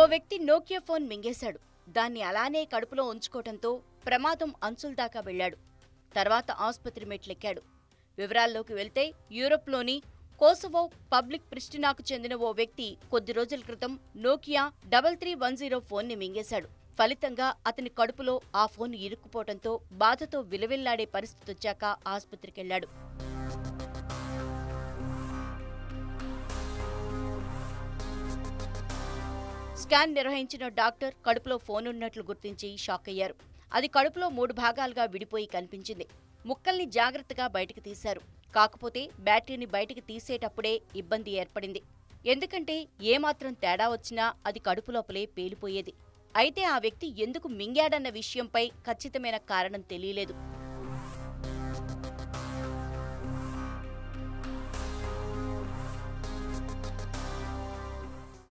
ఓ వ్యక్తి Nokia phone మింగేశాడు. దాన్ని అలానే కడుపులో ఉంచుకోవటంతో ప్రమాదం అంచుల దాకా వెళ్లాడు. తర్వాత ఆసుపత్రి మెట్లెక్కాడు. వివరాల్లోకి వెళ్తే యూరోప్లోని కోసవో పబ్లిక్ ప్రిస్టినాకు చెందిన ఓ వ్యక్తి కొద్ది రోజుల క్రితం నోకియా 3310 ఫోన్ని మింగేశాడు. ఫలితంగా అతని కడుపులో ఆ ఫోన్ ఇరుక్కుపోవడంతో బాధతో విలవిల్లాడే పరిస్థితి వచ్చాక ఆసుపత్రికెళ్లాడు. స్కాన్ నిర్వహించిన డాక్టర్ కడుపులో ఫోన్ ఉన్నట్లు గుర్తించి షాక్ అయ్యారు. అది కడుపులో 3 భాగాలుగా విడిపోయి కనిపించింది. ముక్కల్ని జాగ్రత్తగా బయటకు తీశారు. కాకపోతే బ్యాటరీని బయటకు తీసేటప్పుడే ఇబ్బంది ఏర్పడింది. ఎందుకంటే ఏమాత్రం తేడా వచ్చినా అది కడుపులోపలే పేలిపోయేది. అయితే ఆ వ్యక్తి ఎందుకు మింగాడన్న విషయంపై ఖచ్చితమైన కారణం తెలియలేదు.